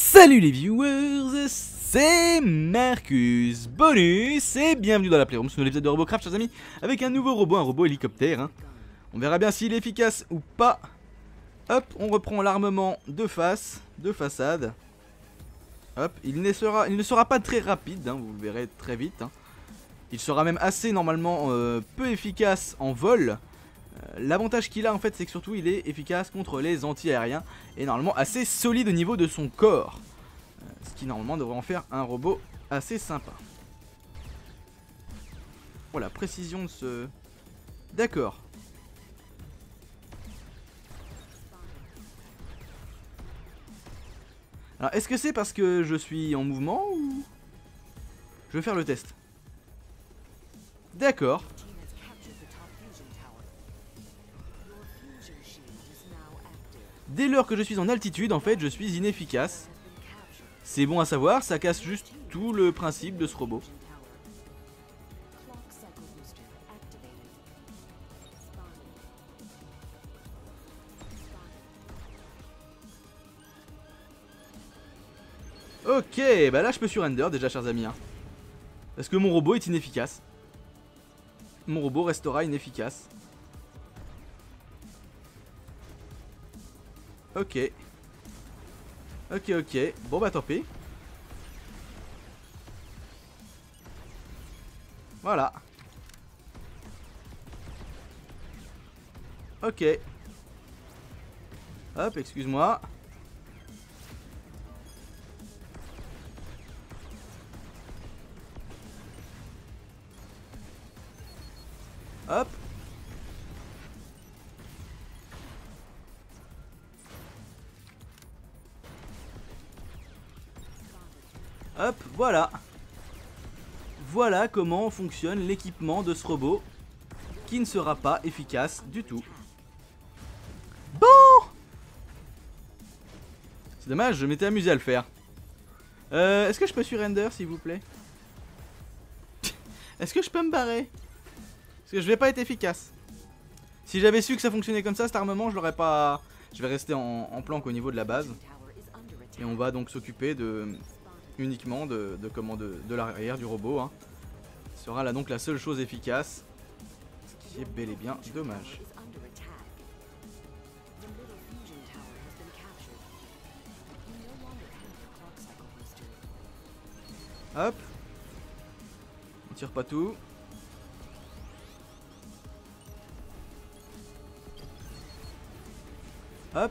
Salut les viewers, c'est Marcus Bonus et bienvenue dans la Playroom, sur l'épisode de RoboCraft, chers amis, avec un nouveau robot, un robot hélicoptère. On verra bien s'il est efficace ou pas. Hop, on reprend l'armement de face, de façade. Hop, il ne sera pas très rapide, vous le verrez très vite. Il sera même assez normalement peu efficace en vol. L'avantage qu'il a en fait, c'est que surtout il est efficace contre les anti-aériens et normalement assez solide au niveau de son corps, ce qui normalement devrait en faire un robot assez sympa. Voilà, précision de ce... D'accord. Alors est-ce que c'est parce que je suis en mouvement ou... Je vais faire le test. D'accord. Dès lors que je suis en altitude, en fait, je suis inefficace. C'est bon à savoir, ça casse juste tout le principe de ce robot. Ok, bah là je peux surrender déjà, chers amis. Parce que mon robot est inefficace. Mon robot restera inefficace. Ok. Bon bah tant pis. Voilà. Ok. Hop, excuse-moi. Hop. Hop, voilà. Voilà comment fonctionne l'équipement de ce robot qui ne sera pas efficace du tout. Bon! C'est dommage, je m'étais amusé à le faire. Est-ce que je peux surrender, s'il vous plaît? Est-ce que je peux me barrer? Parce que je vais pas être efficace. Si j'avais su que ça fonctionnait comme ça, cet armement, je l'aurais pas... Je vais rester en planque au niveau de la base. Et on va donc s'occuper de... uniquement de l'arrière du robot. Ce sera là donc la seule chose efficace. Ce qui est bel et bien dommage. Hop. On tire pas tout. Hop.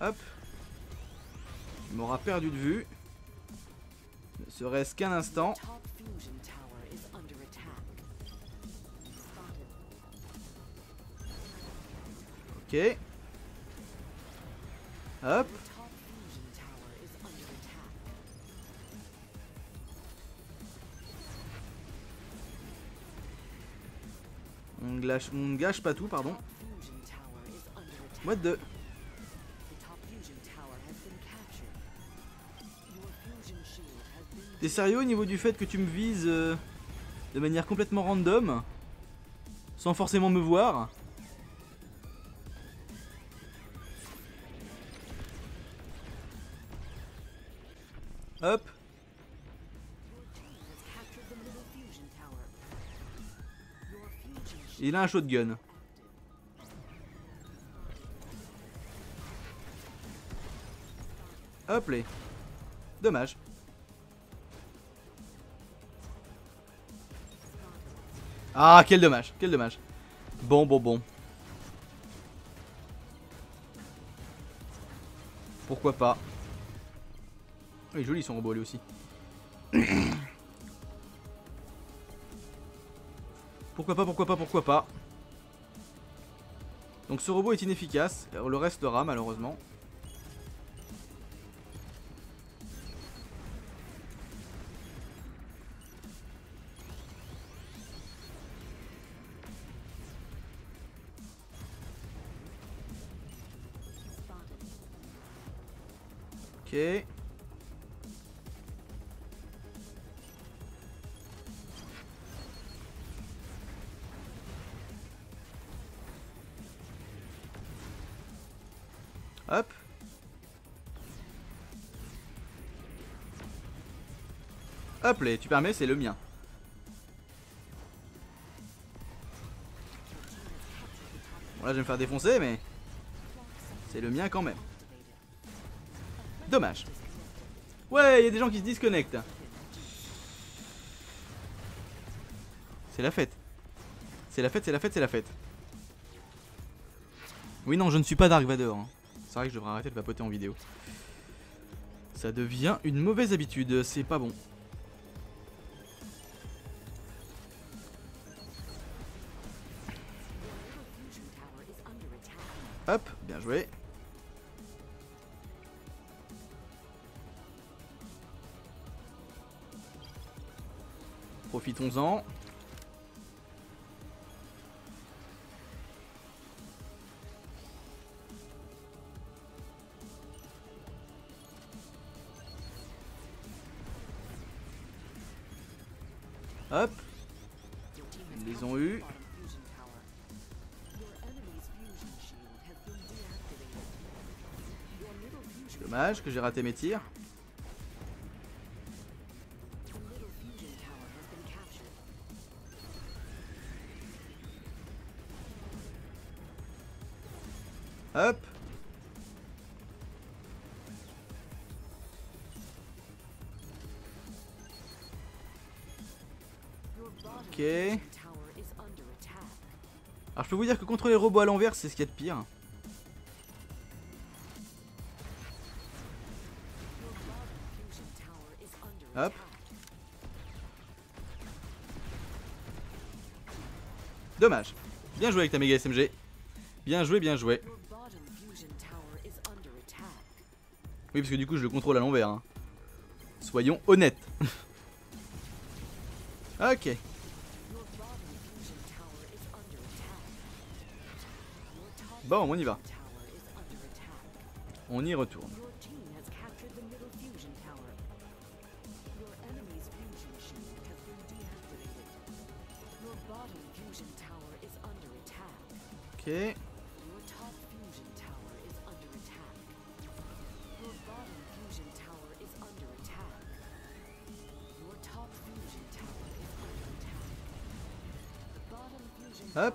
Hop, il m'aura perdu de vue, ne serait-ce qu'un instant. Ok. Hop. On ne gâche pas tout, pardon. What the... T'es sérieux au niveau du fait que tu me vises de manière complètement random, sans forcément me voir? Hop. Il a un shotgun. Hop les. Dommage. Ah, quel dommage, quel dommage. Bon. Pourquoi pas. Il est joli son robot lui aussi. Pourquoi pas. Donc ce robot est inefficace, on le restera malheureusement. Ok. Hop. Hop là, tu permets, c'est le mien. Bon là je vais me faire défoncer mais c'est le mien quand même. Dommage. Ouais, il y a des gens qui se disconnectent. C'est la fête. C'est la fête, c'est la fête, c'est la fête. Oui non, je ne suis pas Dark Vador. C'est vrai que je devrais arrêter de papoter en vidéo. Ça devient une mauvaise habitude, c'est pas bon. Hop, bien joué. Profitons-en. Hop. Ils les ont eu. Dommage que j'ai raté mes tirs. Hop. Ok. Alors je peux vous dire que contre les robots à l'envers, c'est ce qu'il y a de pire. Hop. Dommage. Bien joué avec ta méga SMG. Bien joué, bien joué. Oui, parce que du coup, je le contrôle à l'envers. Hein. Soyons honnêtes. Ok. Bon, on y va. On y retourne. Ok. Hop.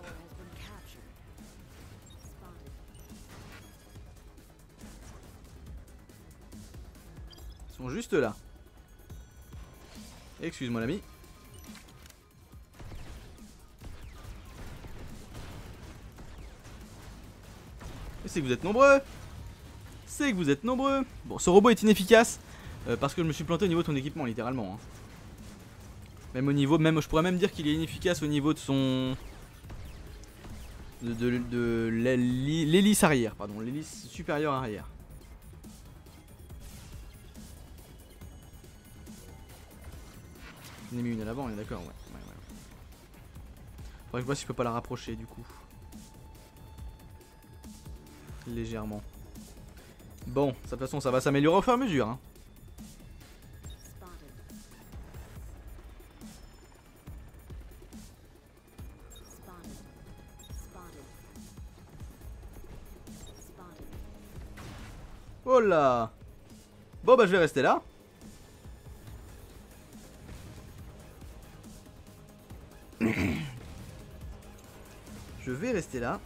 Ils sont juste là. Excuse-moi l'ami. C'est que vous êtes nombreux. C'est que vous êtes nombreux. Bon, ce robot est inefficace parce que je me suis planté au niveau de ton équipement, littéralement. Hein. Même au niveau, même je pourrais même dire qu'il est inefficace au niveau de son de l'hélice arrière, pardon, l'hélice supérieure arrière. J'en ai mis une à l'avant, on est d'accord, ouais. Faudrait que je vois si je peux pas la rapprocher du coup. Légèrement. Bon, de toute façon ça va s'améliorer au fur et à mesure hein. Oh là. Bon bah je vais rester là. Je vais rester là.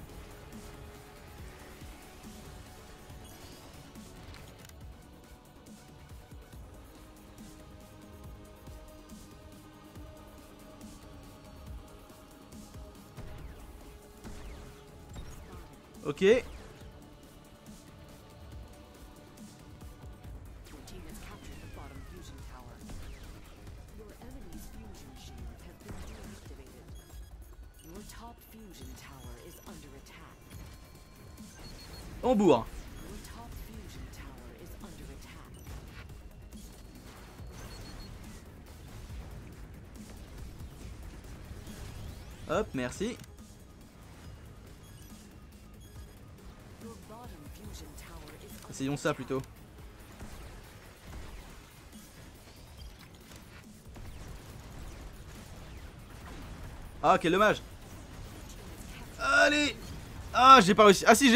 Ok. On bourre. Hop, merci. Essayons ça plutôt. Ah quel dommage. Allez. Ah, j'ai pas réussi. Ah si,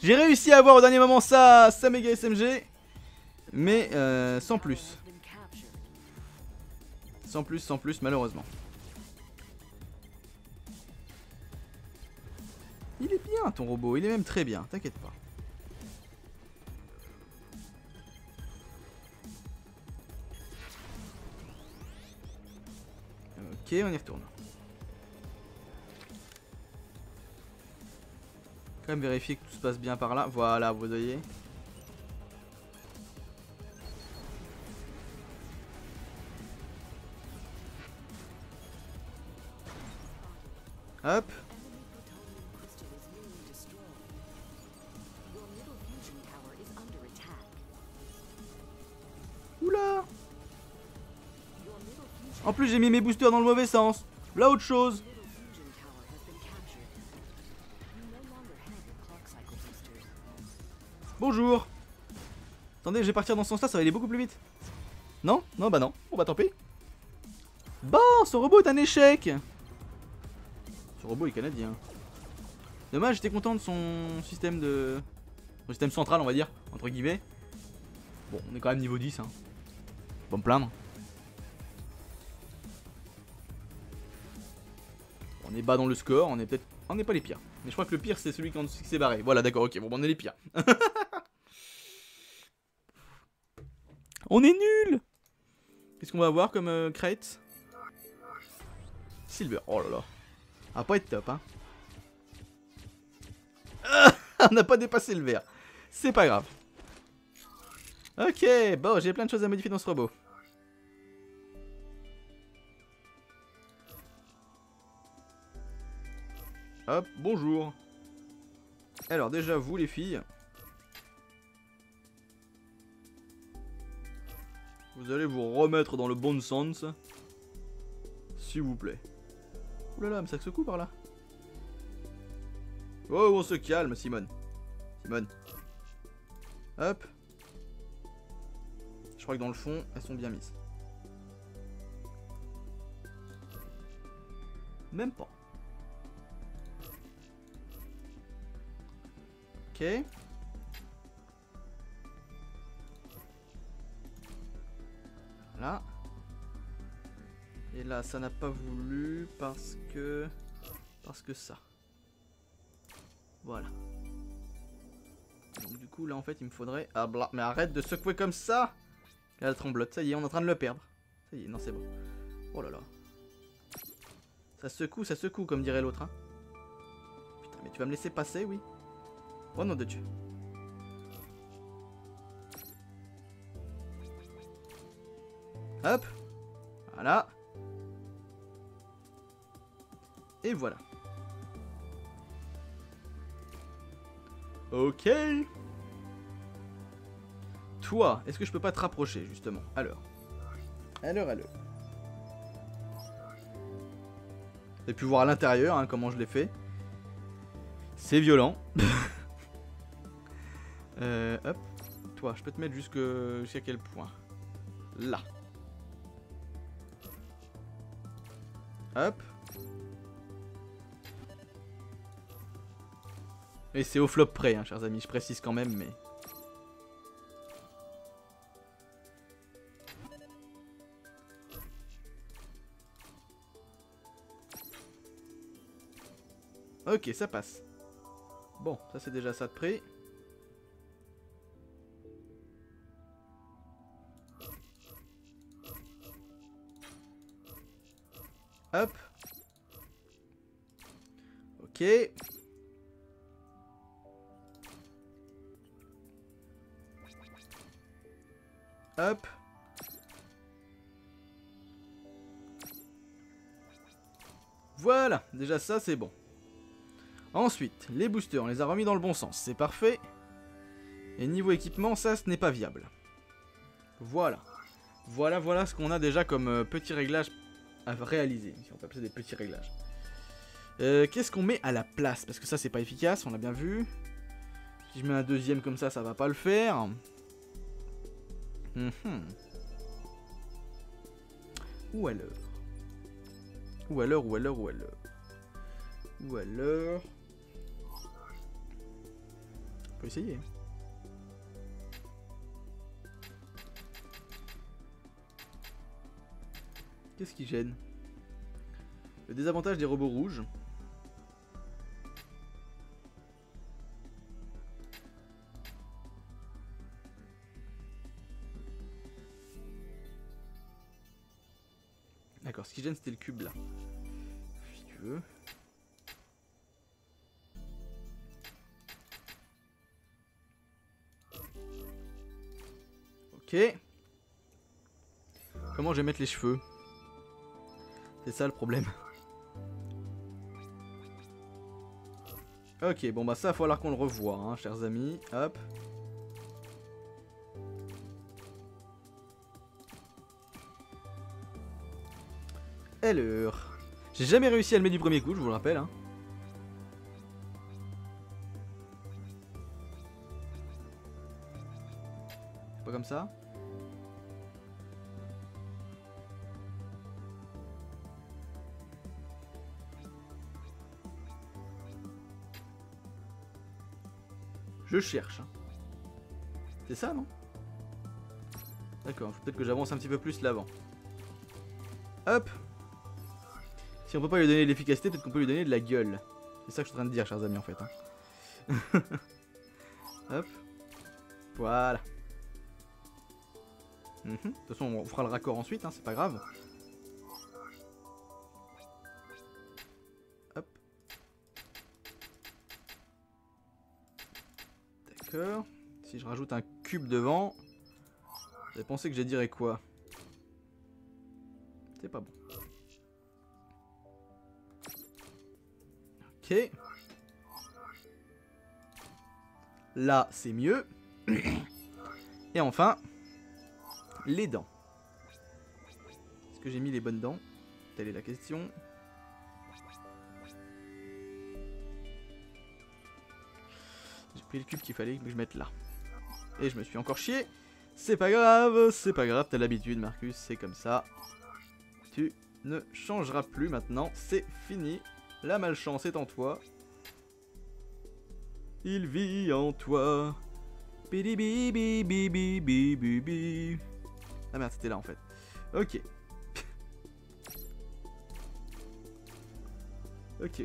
j'ai réussi à avoir au dernier moment sa méga SMG. Mais sans plus. Sans plus, malheureusement. Il est bien ton robot, il est même très bien, t'inquiète pas. Ok, on y retourne. Quand même vérifier que tout se passe bien par là. Voilà, vous voyez. Hop. Oula. En plus j'ai mis mes boosters dans le mauvais sens. Là autre chose. Bonjour. Attendez, je vais partir dans ce sens là, ça va aller beaucoup plus vite. Non, non, bah non. Bon bah tant pis. Bon, ce robot est un échec. Ce robot est canadien. Dommage, j'étais content de son système de... Son système central, on va dire, entre guillemets. Bon, on est quand même niveau 10, hein. Pas me plaindre. On est bas dans le score, on est peut-être... On n'est pas les pires. Mais je crois que le pire, c'est celui qui s'est barré. Voilà, d'accord, ok, bon, on est les pires. On est nuls. Qu'est-ce qu'on va avoir comme crête? Silver, oh là là. Ah, pas être top, hein. On n'a pas dépassé le vert. C'est pas grave. Ok, bon, j'ai plein de choses à modifier dans ce robot. Hop, bonjour. Alors déjà, vous les filles, vous allez vous remettre dans le bon sens, s'il vous plaît. Oulala, mais ça se coupe par là. Oh, on se calme, Simone. Simone. Hop. Je crois que dans le fond, elles sont bien mises. Même pas. Ok. Voilà. Et là, ça n'a pas voulu parce que... ça. Voilà. Donc du coup, là, en fait, il me faudrait... Ah, bla. Mais arrête de secouer comme ça. Là, la tremblote. Ça y est, on est en train de le perdre. Ça y est, non, c'est bon. Oh là là. Ça secoue, comme dirait l'autre, hein. Putain, mais tu vas me laisser passer, oui. Oh non, de Dieu. Hop. Voilà. Et voilà. Ok. Toi, est-ce que je peux pas te rapprocher justement? Alors. Alors. Vous avez pu voir à l'intérieur, hein, comment je l'ai fait. C'est violent. Hop. Toi, je peux te mettre jusqu'à quel point? Là. Hop. Et c'est au flop près, hein, chers amis, je précise quand même, mais... Ok, ça passe. Bon, ça c'est déjà ça de près. Hop. Ok. Hop. Voilà, déjà ça c'est bon. Ensuite, les boosters, on les a remis dans le bon sens, c'est parfait. Et niveau équipement, ça ce n'est pas viable. Voilà. Voilà ce qu'on a déjà comme petit réglage à réaliser. Si on peut appeler ça des petits réglages. Qu'est-ce qu'on met à la place? Parce que ça c'est pas efficace, on l'a bien vu. Si je mets un deuxième comme ça va pas le faire. Ou alors peut essayer. Qu'est-ce qui gêne? Le désavantage des robots rouges. D'accord, ce qui gêne c'était le cube là. Si tu veux. Ok. Comment je vais mettre les cheveux? C'est ça le problème. Ok, bon bah ça va falloir qu'on le revoie, hein, chers amis. Hop. Alors, j'ai jamais réussi à le mettre du premier coup, je vous le rappelle, hein. Pas comme ça. Je cherche. C'est ça, non? D'accord, peut-être que j'avance un petit peu plus l'avant. Hop. Si on peut pas lui donner de l'efficacité, peut-être qu'on peut lui donner de la gueule. C'est ça que je suis en train de dire, chers amis, en fait. Hein. Hop. Voilà. De toute façon, on fera le raccord ensuite, hein, c'est pas grave. Hop. D'accord. Si je rajoute un cube devant, vous avez pensé que j'ai dirais quoi? C'est pas bon. Ok. Là, c'est mieux. Et enfin... les dents. Est-ce que j'ai mis les bonnes dents? Telle est la question. J'ai pris le cube qu'il fallait que je mette là. Et je me suis encore chié. C'est pas grave, t'as l'habitude Marcus, c'est comme ça. Tu ne changeras plus maintenant, c'est fini. La malchance est en toi. Il vit en toi. Bidi bidi bidi bidi bidi. Ah merde, c'était là en fait. Ok. Ok.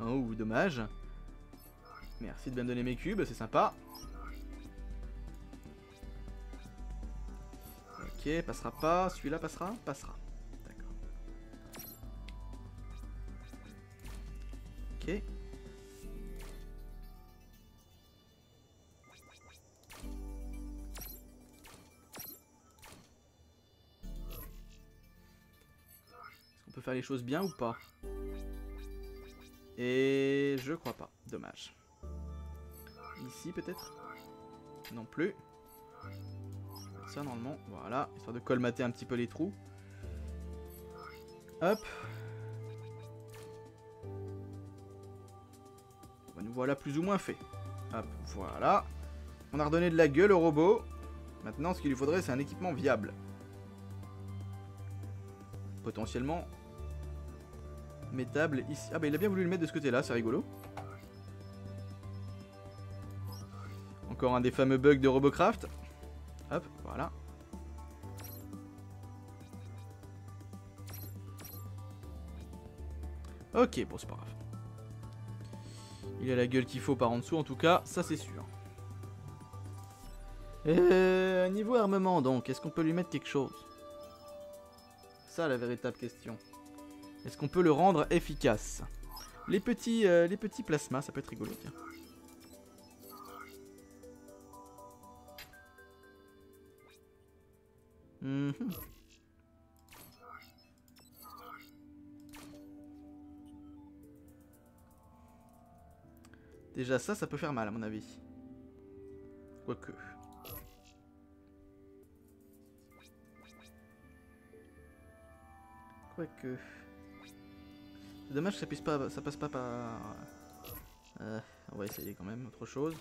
Oh, dommage. Merci de bien me donner mes cubes, c'est sympa. Ok, passera pas. Celui-là passera? Passera. D'accord. Ok. Faire les choses bien ou pas? Et je crois pas, dommage. Ici peut-être? Non plus. Ça normalement, voilà, histoire de colmater un petit peu les trous. Hop. Bah, nous voilà plus ou moins fait. Hop, voilà. On a redonné de la gueule au robot. Maintenant, ce qu'il lui faudrait, c'est un équipement viable. Potentiellement... mettable ici. Ah bah il a bien voulu le mettre de ce côté là, c'est rigolo. Encore un des fameux bugs de RoboCraft. Hop, voilà. Ok, bon c'est pas grave. Il a la gueule qu'il faut par en dessous en tout cas, ça c'est sûr. Niveau armement donc, est-ce qu'on peut lui mettre quelque chose? C'est ça la véritable question. Est-ce qu'on peut le rendre efficace? Les petits plasmas, ça peut être rigolo, tiens. Déjà ça peut faire mal à mon avis. Quoique... quoique... C'est dommage que ça passe pas par... on va essayer quand même autre chose.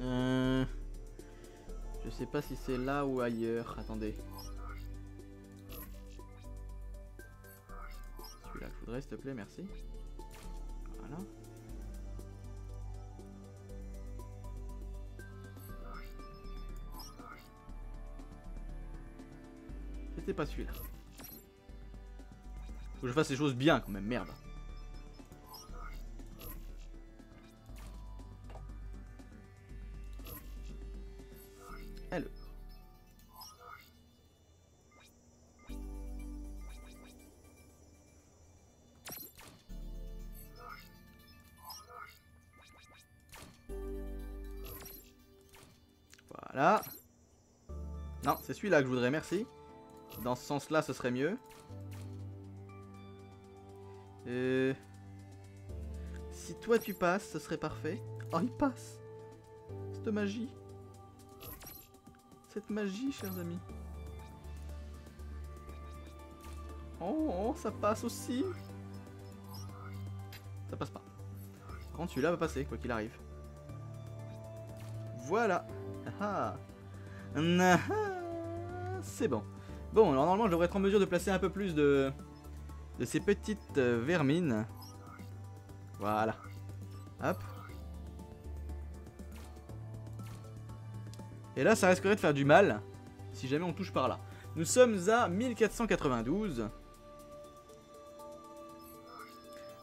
Je sais pas si c'est là ou ailleurs. Attendez. Celui-là, je voudrais, s'il te plaît, merci. Voilà. C'était pas celui-là. Faut que je fasse les choses bien quand même, merde. Voilà. Non, c'est celui-là que je voudrais, merci. Dans ce sens-là, ce serait mieux. Si toi tu passes, ce serait parfait. Oh, il passe. Cette magie. Cette magie, chers amis. Oh, ça passe aussi. Ça passe pas. Par contre, celui-là va passer, quoi qu'il arrive. Voilà. Ah ah. C'est bon. Bon, alors normalement, je devrais être en mesure de placer un peu plus de ces petites vermines. Voilà. Hop. Et là, ça risquerait de faire du mal si jamais on touche par là. Nous sommes à 1492.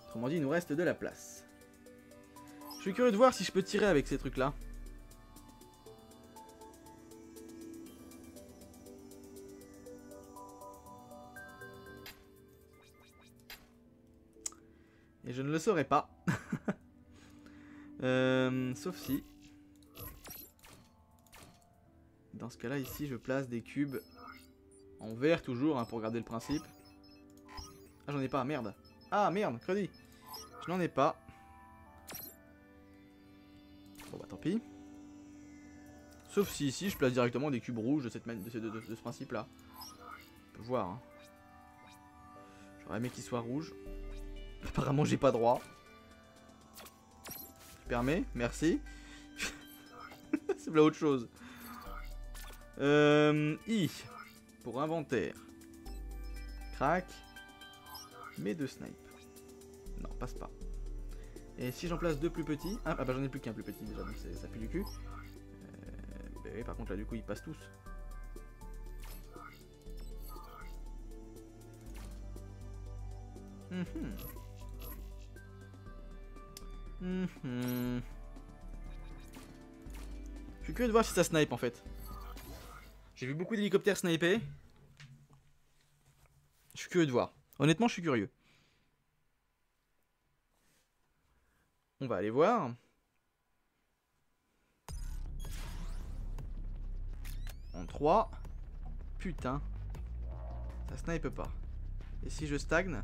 Autrement dit, il nous reste de la place. Je suis curieux de voir si je peux tirer avec ces trucs-là. Et je ne le saurais pas. Sauf si. Dans ce cas-là, ici, je place des cubes en vert toujours, hein, pour garder le principe. Ah, j'en ai pas, merde. Ah, merde, crédit. Je n'en ai pas. Bon, bah tant pis. Sauf si ici, je place directement des cubes rouges de ce principe-là. On peut voir. Hein. J'aurais aimé qu'ils soient rouges. Apparemment, j'ai pas droit. Tu permets? Merci. C'est de la autre chose. I. Pour inventaire. Crac. Mais deux snipes. Non, passe pas. Et si j'en place deux plus petits. Ah bah j'en ai plus qu'un plus petit déjà, donc ça pue du cul. Bah oui, par contre là du coup ils passent tous. Je suis curieux de voir si ça snipe en fait. J'ai vu beaucoup d'hélicoptères sniper. Je suis curieux de voir. Honnêtement, je suis curieux. On va aller voir. En 3. Putain. Ça snipe pas. Et si je stagne?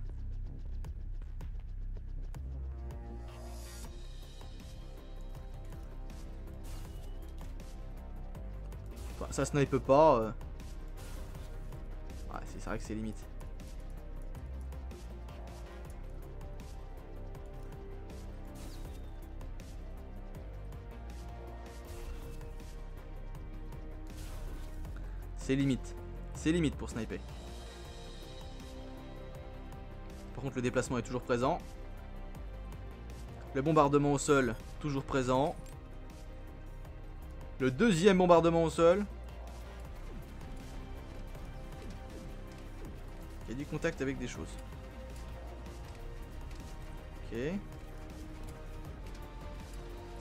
Ça snipe pas. Ouais, c'est vrai que c'est limite. C'est limite. C'est limite pour sniper. Par contre, le déplacement est toujours présent. Le bombardement au sol, toujours présent. Le deuxième bombardement au sol. Il y a du contact avec des choses. Ok.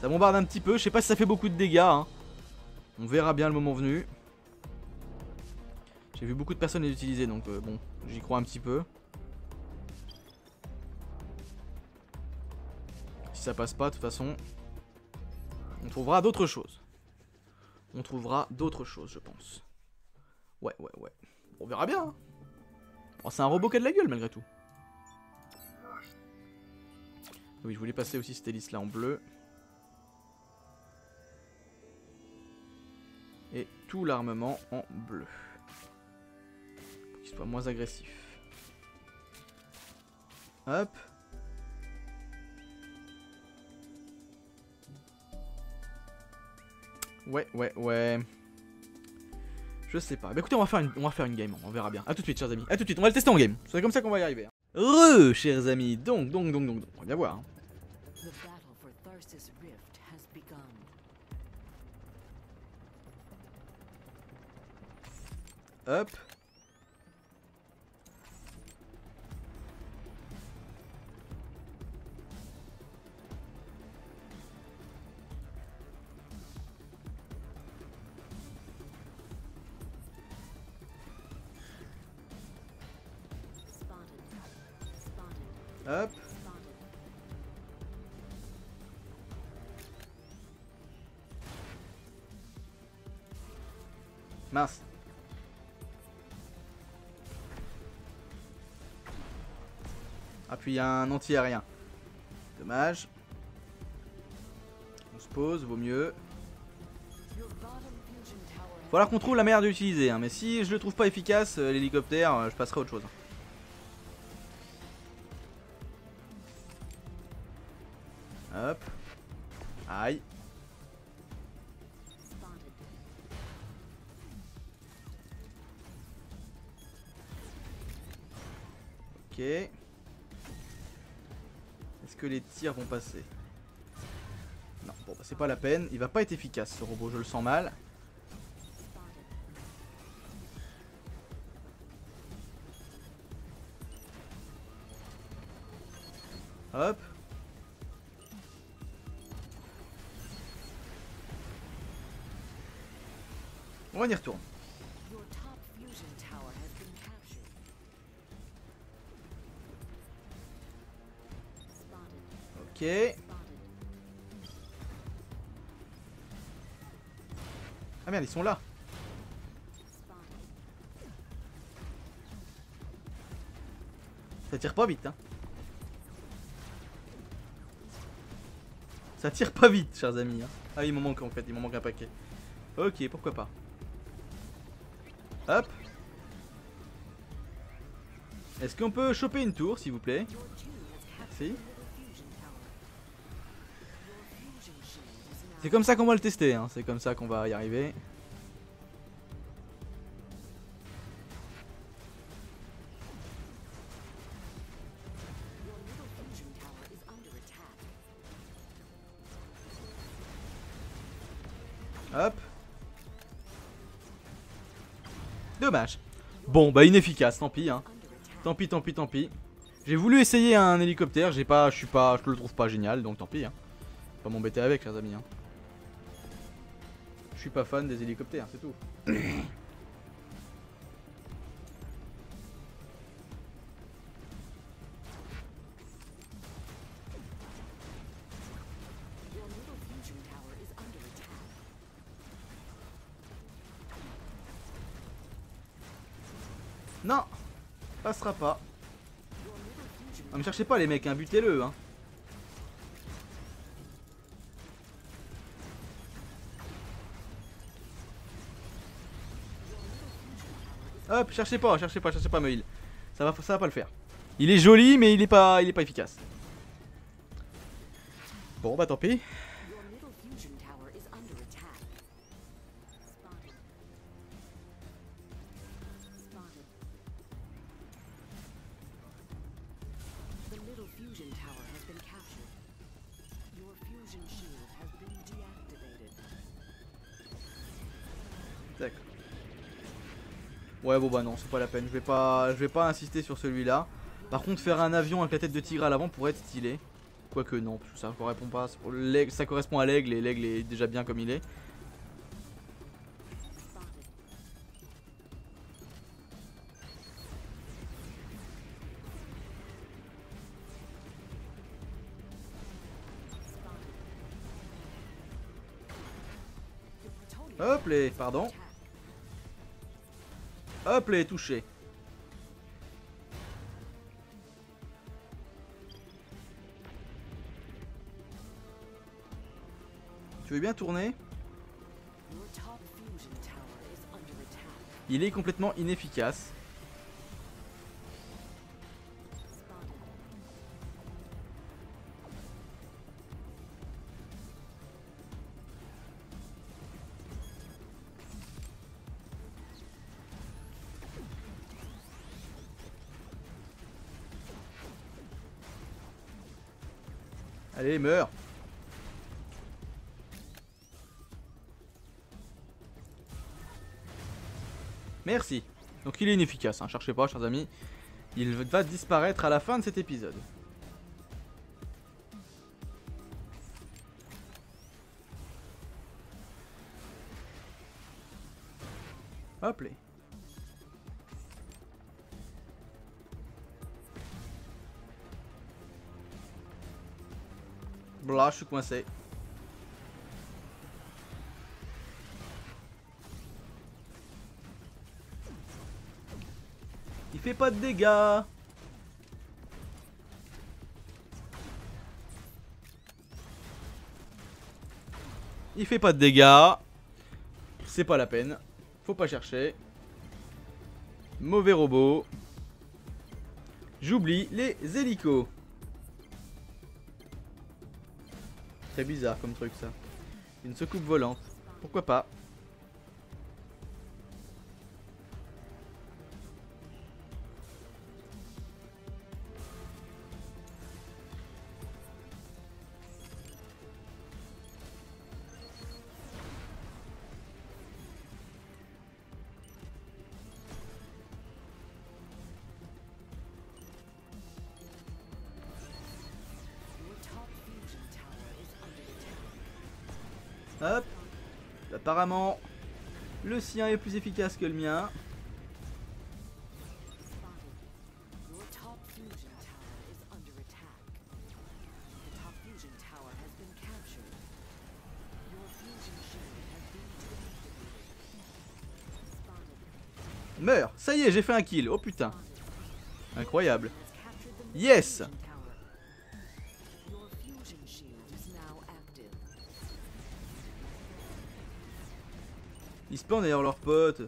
Ça bombarde un petit peu. Je sais pas si ça fait beaucoup de dégâts. Hein. On verra bien le moment venu. J'ai vu beaucoup de personnes les utiliser, donc bon, j'y crois un petit peu. Si ça passe pas, de toute façon, on trouvera d'autres choses. On trouvera d'autres choses, je pense. Ouais, ouais, ouais. On verra bien. Oh, c'est un robot qui a de la gueule, malgré tout. Oui, je voulais passer aussi cette hélice-là en bleu. Et tout l'armement en bleu. Pour qu'il soit moins agressif. Hop. Ouais. Je sais pas. Bah écoutez, on va faire une game, on verra bien. A tout de suite, chers amis. A tout de suite, on va le tester en game. C'est comme ça qu'on va y arriver. Re, chers amis. Donc. On va bien voir. Hein. Hop. Hop. Mince. Ah puis il y a un anti-aérien. Dommage. On se pose, vaut mieux. Faut alors qu'on trouve la manière d'utiliser, hein. Mais si je le trouve pas efficace, l'hélicoptère, je passerai à autre chose. Hop. Aïe. Ok. Est-ce que les tirs vont passer? Non, bon, bah, c'est pas la peine. Il va pas être efficace ce robot, je le sens mal. Hop. On y retourne. Ok. Ah merde, ils sont là. Ça tire pas vite, hein. Ça tire pas vite, chers amis, hein. Ah, il m'en manque en fait, il m'en manque un paquet. Ok, pourquoi pas. Hop. Est-ce qu'on peut choper une tour, s'il vous plaît? Merci. C'est comme ça qu'on va le tester, hein. C'est comme ça qu'on va y arriver. Hop. Dommage. Bon bah inefficace, tant pis hein. Tant pis. J'ai voulu essayer un hélicoptère, je le trouve pas génial, donc tant pis hein. Faut pas m'embêter avec, chers amis hein. Je suis pas fan des hélicoptères, c'est tout. Non, passera pas. Ne me cherchez pas les mecs, hein, butez-le hein. Hop, cherchez pas Meul. Ça va pas le faire. Il est joli mais il est pas efficace. Bon bah tant pis. D'accord. Ouais bon bah non, c'est pas la peine, je vais pas insister sur celui-là. Par contre faire un avion avec la tête de tigre à l'avant pourrait être stylé. Quoique non, ça correspond pas. Ça correspond à l'aigle et l'aigle est déjà bien comme il est. Hop les, pardon. Hop les, touché. Tu veux bien tourner? Il est complètement inefficace. Allez, meurs. Merci. Donc il est inefficace, hein. Cherchez pas, chers amis. Il va disparaître à la fin de cet épisode. Hop là. Voilà, je suis coincé. Il fait pas de dégâts. Il fait pas de dégâts. C'est pas la peine. Faut pas chercher. Mauvais robot. J'oublie les hélicos. Très bizarre comme truc ça. Une soucoupe volante. Pourquoi pas? Hop, apparemment le sien est plus efficace que le mien. Meurs, ça y est, j'ai fait un kill, oh putain. Incroyable. Yes. Ils spawnent d'ailleurs leurs potes.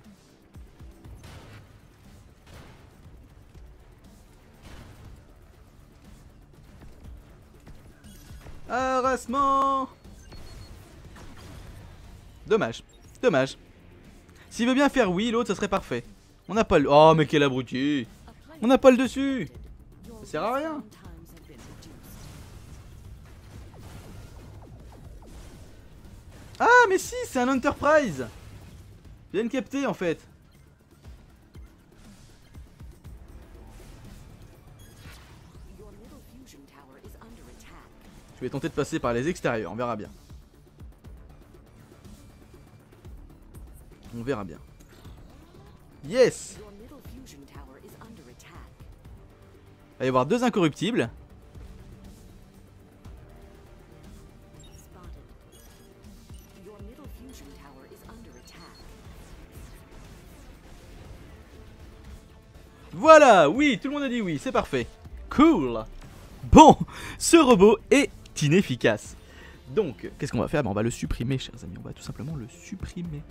Harassement. Dommage. Dommage. S'il veut bien faire oui, l'autre, ça serait parfait. On n'a pas le... Oh, mais quel abruti. On n'a pas le dessus. Ça sert à rien. Ah, mais si, c'est un Enterprise. Je viens de capter en fait. Je vais tenter de passer par les extérieurs, on verra bien. On verra bien. Yes. Il va y avoir deux incorruptibles. Voilà, oui, tout le monde a dit oui, c'est parfait. Cool. Bon, ce robot est inefficace. Donc, qu'est-ce qu'on va faire? On va le supprimer, chers amis, on va tout simplement le supprimer.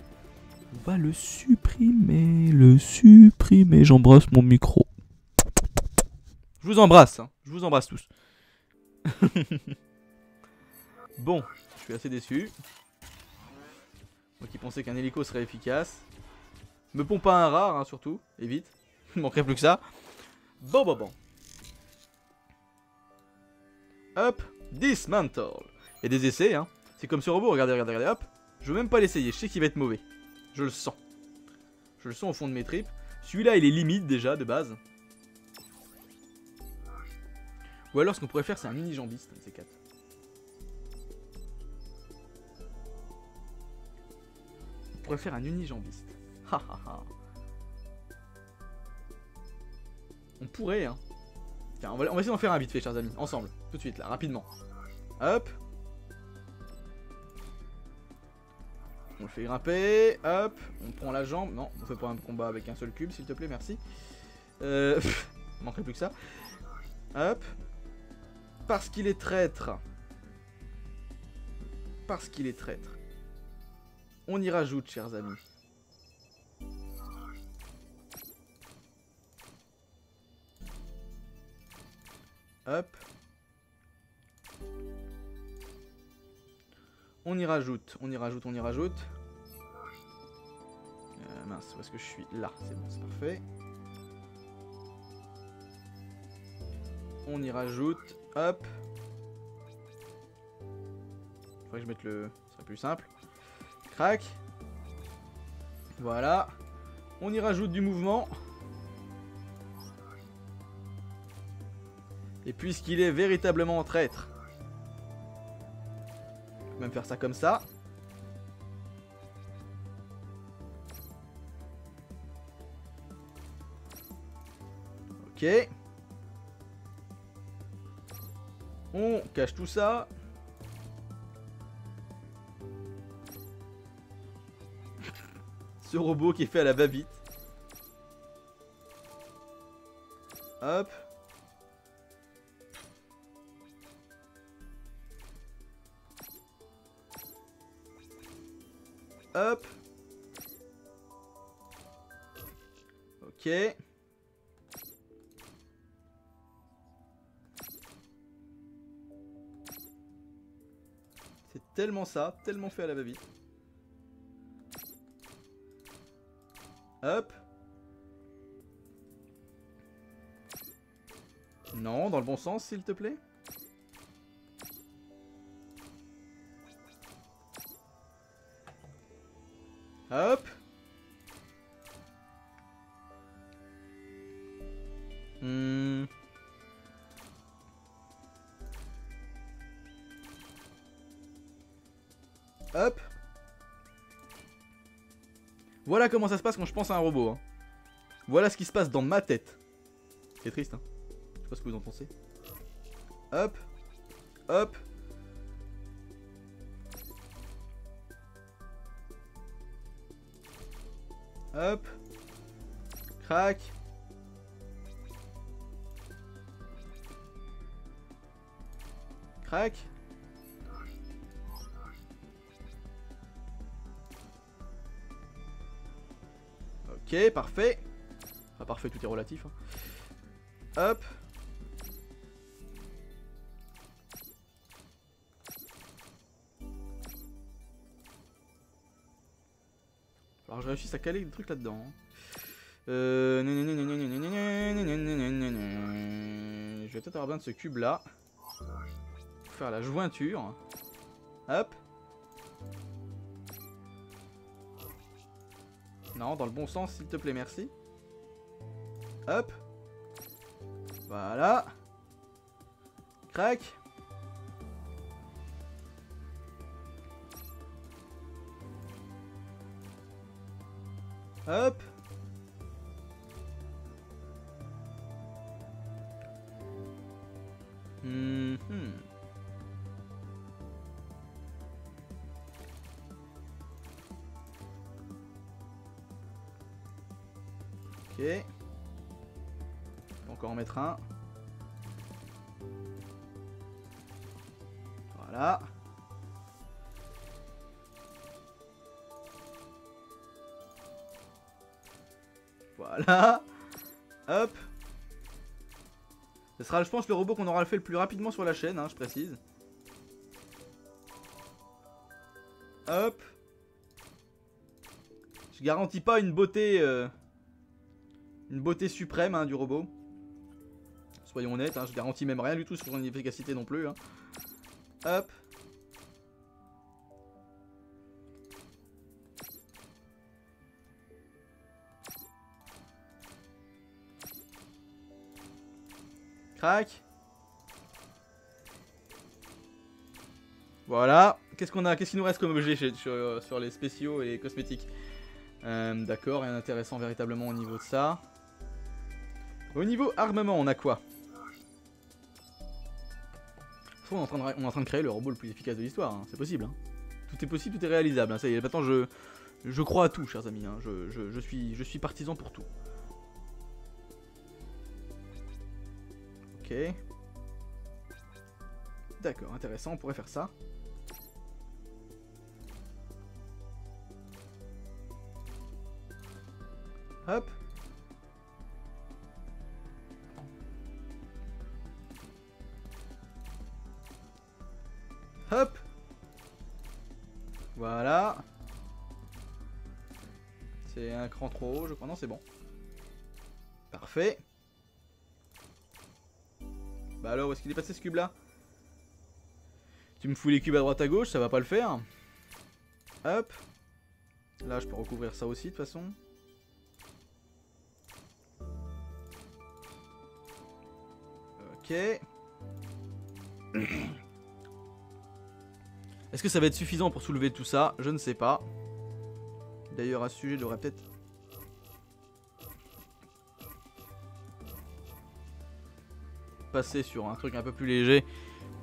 On va le supprimer, J'embrasse mon micro. Je vous embrasse, hein. Je vous embrasse tous. Bon, je suis assez déçu. Moi qui pensais qu'un hélico serait efficace. Me pompe pas un rare, hein, surtout, évite. Il manquerait plus que ça. Bon, Hop, dismantle. Et des essais, hein. C'est comme ce robot, regardez, hop. Je veux même pas l'essayer, je sais qu'il va être mauvais. Je le sens. Je le sens au fond de mes tripes. Celui-là, il est limite déjà, de base. Ou alors, ce qu'on pourrait faire, c'est un mini-jambiste, ces quatre. On pourrait faire un unijambiste. Ha ha ha. On pourrait, hein. Tiens, on va essayer d'en faire un vite fait, chers amis. Ensemble. Tout de suite, là. Rapidement. Hop. On le fait grimper. Hop. On prend la jambe. Non, on fait pas un combat avec un seul cube, s'il te plaît. Merci. Manquerait plus que ça. Hop. Parce qu'il est traître. On y rajoute, chers amis. Hop. On y rajoute, mince, où est-ce que je suis? Là, c'est bon, c'est parfait. On y rajoute, hop. faudrait que je mette le... Ce serait plus simple. Crac. Voilà. On y rajoute du mouvement. Et puisqu'il est véritablement traître, je peux même faire ça comme ça. Ok. On cache tout ça. Ce robot qui est fait à la va-vite. Hop. Hop. Ok. C'est tellement ça, tellement fait à la va-vite. Hop. Non, dans le bon sens, s'il te plaît. Hop. Hmm. Hop. Voilà comment ça se passe quand je pense à un robot. Hein. Voilà ce qui se passe dans ma tête. C'est triste, hein. Je sais pas ce que vous en pensez. Hop. Hop. Hop. Crac. Crac. Ok, parfait. Enfin, parfait, tout est relatif. Hein. Hop. Alors, je réussisse à caler des trucs là-dedans. Hein. Je vais peut-être avoir besoin de ce cube-là. Pour faire la jointure. Hop. Non, dans le bon sens, s'il te plaît, merci. Hop. Voilà. Crac. Hop. Ok. On peut encore en mettre un. Voilà. Voilà. Hop. Ce sera, je pense, le robot qu'on aura fait le plus rapidement sur la chaîne, hein, je précise. Hop. Je garantis pas une beauté... Une beauté suprême, hein, du robot. Soyons honnêtes, hein, je garantis même rien du tout sur son efficacité non plus. Hein. Hop. Crac. Voilà. Qu'est-ce qu'on a? Qu'est-ce qu'il nous reste comme objet sur les spéciaux et les cosmétiques? D'accord, rien d'intéressant véritablement au niveau de ça. Au niveau armement, on a quoi? On est en train de créer le robot le plus efficace de l'histoire, hein. C'est possible. Hein. Tout est possible, tout est réalisable. Hein. Ça y est, maintenant je crois à tout, chers amis. Hein. Je suis partisan pour tout. Ok. D'accord, intéressant, on pourrait faire ça. Hop. Hop. Voilà. C'est un cran trop haut, je crois. Non, c'est bon. Parfait. Bah alors, où est-ce qu'il est passé ce cube-là? Tu me fous les cubes à droite à gauche, ça va pas le faire. Hop. Là, je peux recouvrir ça aussi de toute façon. Ok. Est-ce que ça va être suffisant pour soulever tout ça? Je ne sais pas. D'ailleurs, à ce sujet, j'aurais peut-être... passer sur un truc un peu plus léger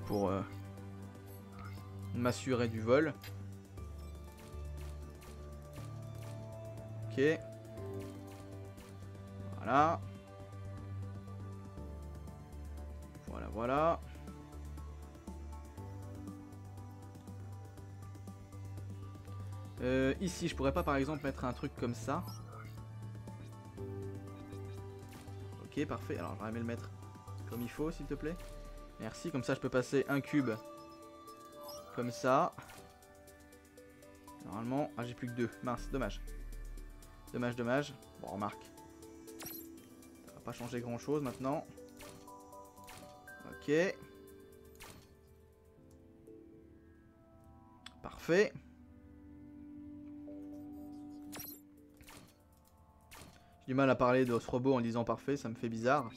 pour m'assurer du vol. Ok. Voilà. Voilà, voilà. Ici, je pourrais pas par exemple mettre un truc comme ça. Ok, parfait. Alors, j'aurais aimé le mettre comme il faut, s'il te plaît. Merci, comme ça je peux passer un cube comme ça. Normalement, ah, j'ai plus que deux. Mince, dommage. Dommage, dommage. Bon, remarque. Ça va pas changer grand chose maintenant. Ok. Parfait. J'ai du mal à parler de ce robot en disant parfait, ça me fait bizarre.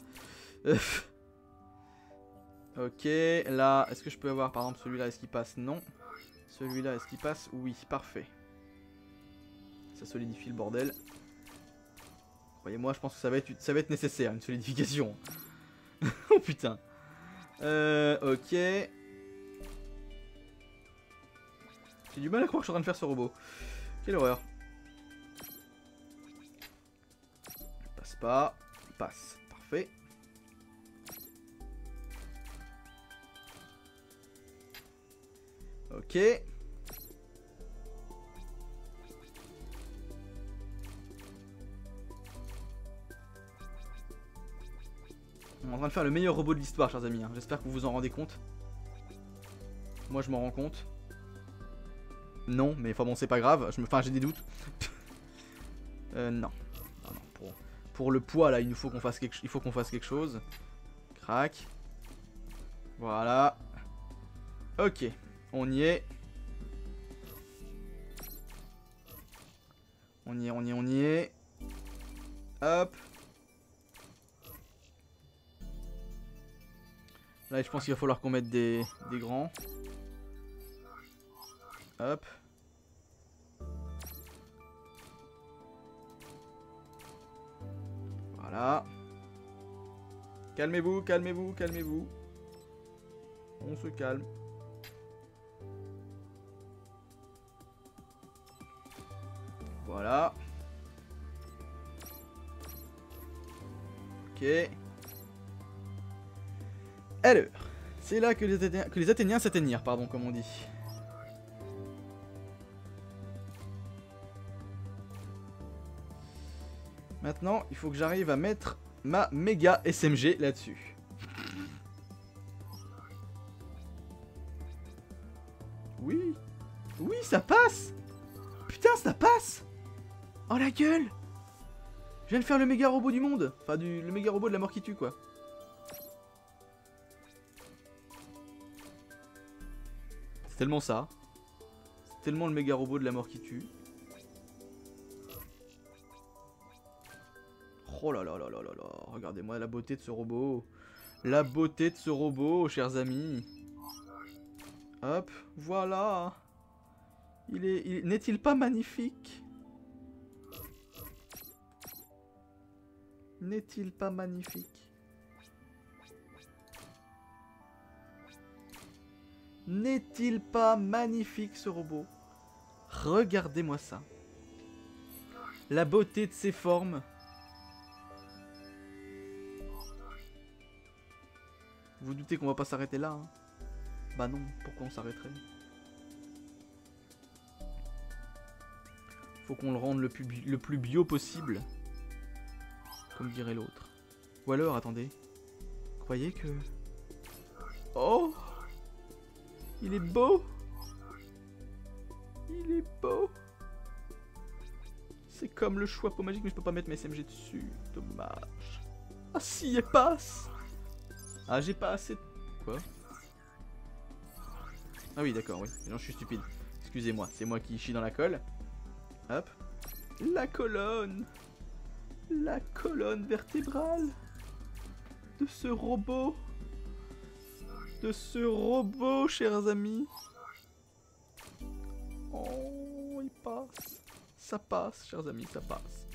Ok, là, est-ce que je peux avoir par exemple celui-là, est-ce qu'il passe? Non. Celui-là, est-ce qu'il passe? Oui, parfait. Ça solidifie le bordel. Croyez-moi, je pense que ça va être nécessaire, une solidification. Oh putain. Ok. J'ai du mal à croire que je suis en train de faire ce robot. Quelle horreur. Passe pas, passe, parfait. Ok. On est en train de faire le meilleur robot de l'histoire, chers amis. J'espère que vous vous en rendez compte. Moi, je m'en rends compte. Non, mais enfin bon, c'est pas grave. Enfin, j'ai des doutes. Non. Non, non. Pour le poids, là, il nous faut qu'on fasse quelque chose. Crac. Voilà. Ok. On y est. On y est, on y est, on y est. Hop. Là, je pense qu'il va falloir qu'on mette des grands. Hop. Voilà. Calmez-vous, calmez-vous, calmez-vous. On se calme. Voilà. Ok. Alors, c'est là que les Athéniens s'atteignirent, pardon, comme on dit. Maintenant, il faut que j'arrive à mettre ma méga SMG là-dessus. Oui. Oui, ça passe. Putain, ça passe. Oh la gueule! Je viens de faire le méga robot du monde. Enfin, le méga robot de la mort qui tue, quoi. C'est tellement ça. C'est tellement le méga robot de la mort qui tue. Oh là là là là là là. Regardez-moi la beauté de ce robot. La beauté de ce robot, chers amis. Hop, voilà. N'est-il pas magnifique? N'est-il pas magnifique? N'est-il pas magnifique ce robot? Regardez-moi ça. La beauté de ses formes. Vous vous doutez qu'on va pas s'arrêter là, hein? Bah non, pourquoi on s'arrêterait? Faut qu'on le rende le plus bio possible. Comme dirait l'autre. Ou alors, attendez. Croyez que... Oh! Il est beau! Il est beau! C'est comme le choix peau magique, mais je peux pas mettre mes SMG dessus. Dommage. Ah si, il passe! Ah, j'ai pas assez de... Quoi? Ah oui, d'accord, oui. Non, je suis stupide. Excusez-moi, c'est moi qui chie dans la colle. Hop. La colonne. La colonne vertébrale de ce robot. De ce robot, chers amis. Oh, il passe. Ça passe, chers amis, ça passe.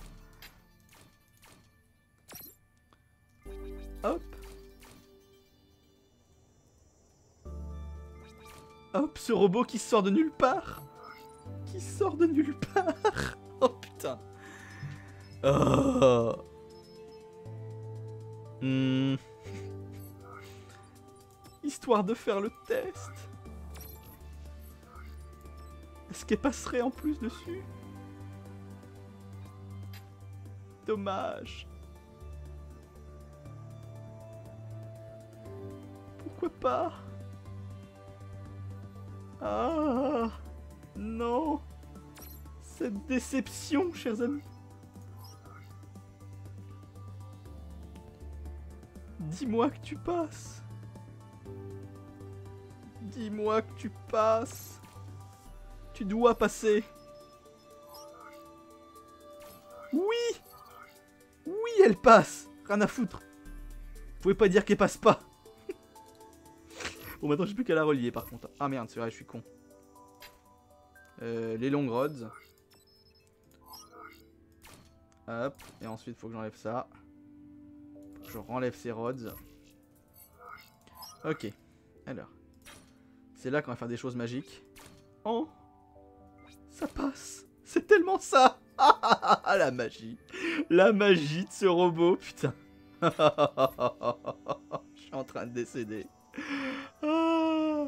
Hop. Hop, ce robot qui sort de nulle part. Qui sort de nulle part. Oh putain. Oh. Mmh. Histoire de faire le test. Est-ce qu'elle passerait en plus dessus? Dommage. Pourquoi pas? Ah non, cette déception, chers amis. 10 mois que tu passes. 10 mois que tu passes. Tu dois passer. Oui. Oui, elle passe. Rien à foutre. Vous pouvez pas dire qu'elle passe pas. Bon, maintenant j'ai plus qu'à la relier par contre. Ah merde, c'est vrai, je suis con. Les longues rods. Hop, et ensuite faut que j'enlève ça. Faut que je renlève ces rods. Ok, alors. C'est là qu'on va faire des choses magiques. Oh, ça passe. C'est tellement ça. Ah, la magie. La magie de ce robot, putain. Je suis en train de décéder. Ah,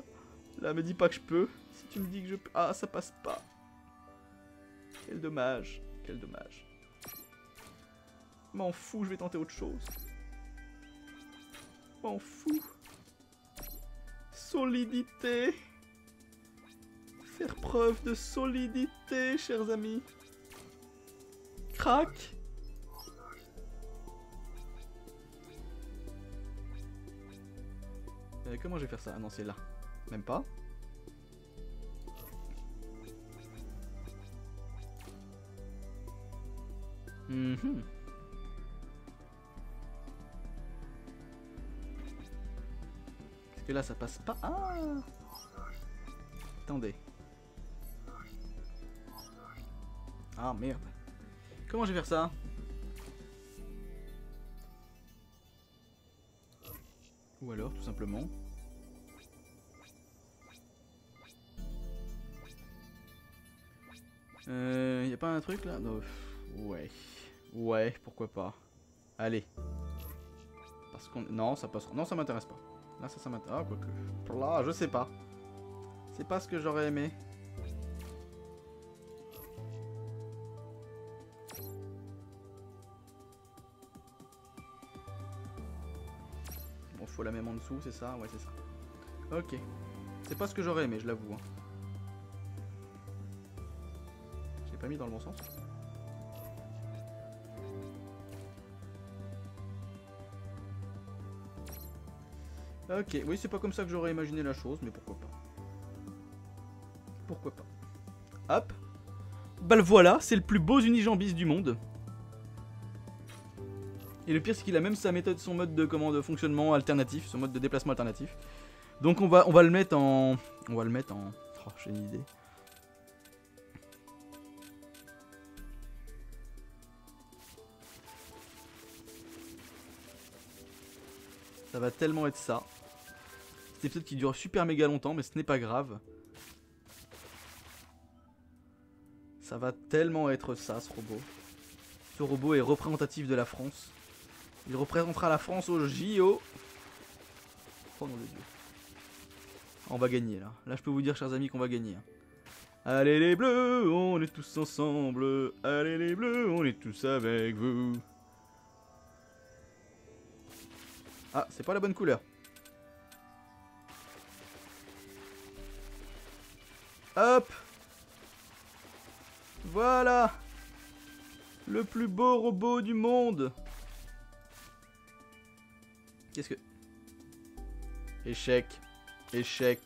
là me dis pas que je peux. Si tu me dis que je peux... Ah, ça passe pas. Quel dommage. Quel dommage. M'en fous, je vais tenter autre chose. M'en fous. Solidité. Faire preuve de solidité, chers amis. Crac. Comment je vais faire ça? Ah non, c'est là. Même pas. Mm-hmm. Parce que là, ça passe pas. Ah, attendez. Ah merde. Comment je vais faire ça? Ou alors, tout simplement. Y a pas un truc là? Non. Ouais. Ouais, pourquoi pas. Allez. Parce qu'on... Non, ça passe. Non, ça m'intéresse pas. Là, ça m'intéresse. Ah, quoique. Là, je sais pas. C'est pas ce que j'aurais aimé. La même en dessous, c'est ça? Ouais, c'est ça. Ok. C'est pas ce que j'aurais aimé, je l'avoue. Hein. J'ai pas mis dans le bon sens. Ok, oui, c'est pas comme ça que j'aurais imaginé la chose, mais pourquoi pas. Pourquoi pas. Hop. Bah le voilà, c'est le plus beau unijambiste du monde. Et le pire, c'est qu'il a même sa méthode, son mode de, comment, de fonctionnement alternatif, son mode de déplacement alternatif. Donc on va le mettre en... On va le mettre en... Oh, j'ai une idée. Ça va tellement être ça. Cet épisode qui dure super méga longtemps, mais ce n'est pas grave. Ça va tellement être ça, ce robot. Ce robot est représentatif de la France. Il représentera la France au JO. Oh non, les dieux. On va gagner là. Là, je peux vous dire, chers amis, qu'on va gagner. Allez les bleus, on est tous ensemble. Allez les bleus, on est tous avec vous. Ah, c'est pas la bonne couleur. Hop. Voilà. Le plus beau robot du monde. Qu'est-ce que... Échec. Échec.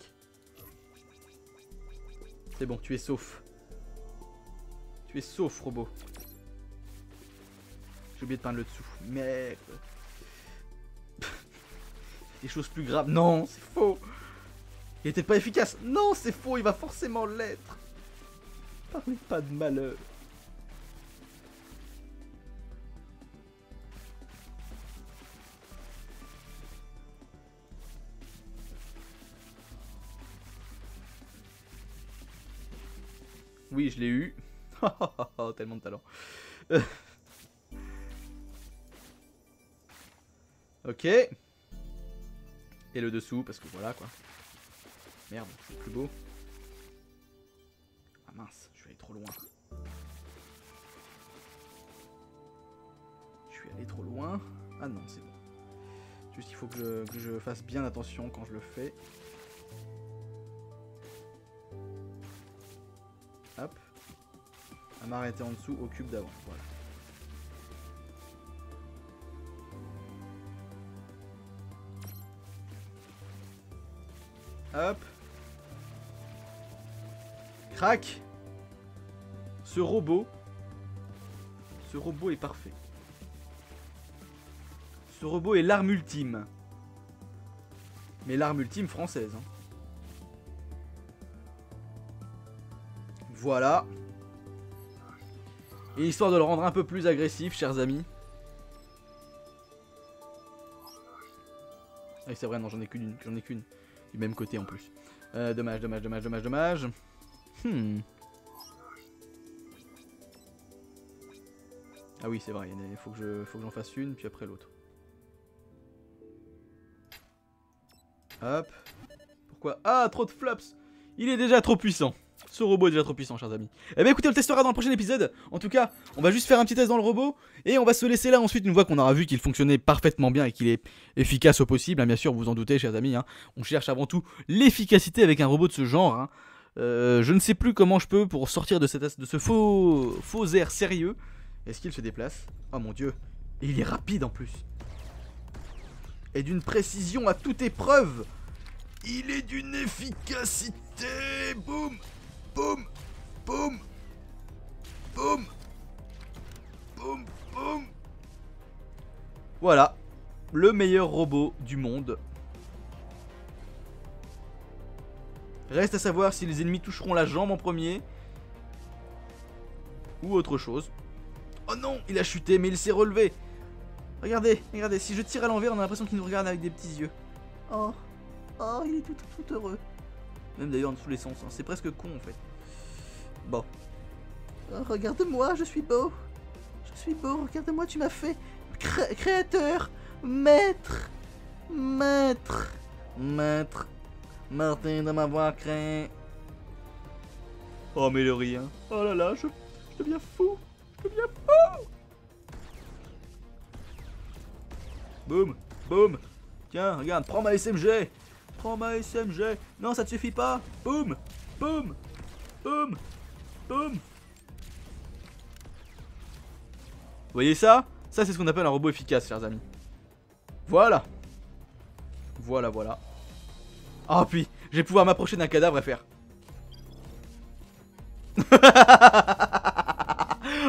C'est bon, tu es sauf. Tu es sauf, robot. J'ai oublié de peindre le dessous. Merde. Des choses plus graves. Non, c'est faux. Il était pas efficace. Non, c'est faux, il va forcément l'être. Parlez pas de malheur. Oui, je l'ai eu. Tellement de talent. Ok. Et le dessous, parce que voilà quoi. Merde, c'est plus beau. Ah mince, je suis allé trop loin. Je suis allé trop loin. Ah non, c'est bon. Juste, il faut que je fasse bien attention quand je le fais. Hop. À m'arrêter en dessous au cube d'avant. Voilà. Hop. Crac. Ce robot est parfait. Ce robot est l'arme ultime. Mais l'arme ultime française. Hein. Voilà. Et histoire de le rendre un peu plus agressif, chers amis. Ah oui, c'est vrai, non, j'en ai qu'une. Du même côté en plus. Dommage. Ah oui, c'est vrai, il faut que j'en fasse une, puis après l'autre. Hop. Pourquoi? Ah, trop de flops. Il est déjà trop puissant. Ce robot est déjà trop puissant, chers amis. Eh bien écoutez, on le testera dans le prochain épisode. En tout cas, on va juste faire un petit test dans le robot. Et on va se laisser là ensuite, une fois qu'on aura vu qu'il fonctionnait parfaitement bien et qu'il est efficace au possible. Hein, bien sûr, vous vous en doutez, chers amis. Hein. On cherche avant tout l'efficacité avec un robot de ce genre. Hein. Je ne sais plus comment je peux pour sortir de ce faux air sérieux. Est-ce qu'il se déplace? Oh mon dieu. Et il est rapide en plus. Et d'une précision à toute épreuve. Il est d'une efficacité. Boum. Boum, boum, boum, boum, boum. Voilà, le meilleur robot du monde. Reste à savoir si les ennemis toucheront la jambe en premier ou autre chose. Oh non, il a chuté mais il s'est relevé. Regardez, si je tire à l'envers on a l'impression qu'il nous regarde avec des petits yeux. Oh, il est tout heureux. Même d'ailleurs en tous les sens, hein. C'est presque con en fait. Bon. Oh, regarde-moi, je suis beau. Regarde-moi, tu m'as fait. Créateur, maître, Martin de m'avoir créé. Oh mais le rire. Hein. Oh là là, je deviens fou. Boum. Tiens, regarde, prends ma SMG. Non, ça te suffit pas. Boum. Vous voyez ça? Ça, c'est ce qu'on appelle un robot efficace, chers amis. Voilà. Ah, puis, je vais pouvoir m'approcher d'un cadavre et faire.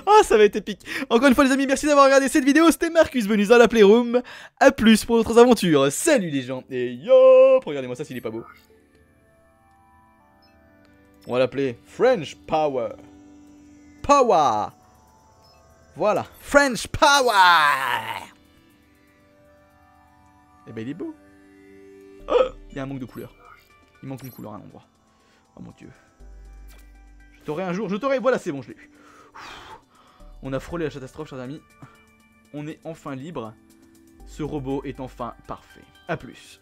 Oh, ça va être épique. Encore une fois, les amis, merci d'avoir regardé cette vidéo. C'était Marcus Bonus dans la Playroom. A plus pour d'autres aventures. Salut les gens. Et yo, regardez-moi ça s'il est pas beau. On va l'appeler French Power. Voilà. French Power. Eh ben, il est beau. Oh, il y a un manque de couleur. Il manque une couleur à un endroit. Oh mon dieu. Je t'aurai un jour. Voilà, c'est bon, je l'ai eu. On a frôlé la catastrophe, chers amis. On est enfin libre. Ce robot est enfin parfait. A plus.